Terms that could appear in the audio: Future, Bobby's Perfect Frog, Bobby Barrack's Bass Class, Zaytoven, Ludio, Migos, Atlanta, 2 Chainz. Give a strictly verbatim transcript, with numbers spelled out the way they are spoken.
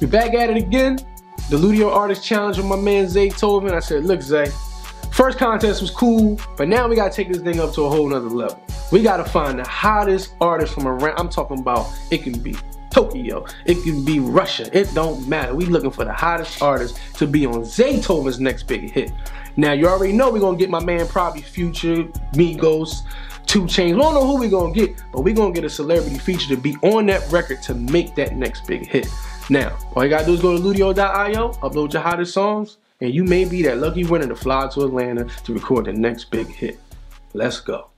We back at it again. The Ludio Artist Challenge with my man Zaytoven. I said, look, Zay, first contest was cool, but now we gotta take this thing up to a whole nother level. We gotta find the hottest artist from around. I'm talking about, it can be Tokyo, it can be Russia, it don't matter. We looking for the hottest artist to be on Zaytoven's next big hit. Now you already know we're gonna get my man probably Future, Migos, two Chainz. We don't know who we're gonna get, but we're gonna get a celebrity feature to be on that record to make that next big hit. Now, all you gotta do is go to ludio dot i o, upload your hottest songs, and you may be that lucky winner to fly to Atlanta to record the next big hit. Let's go.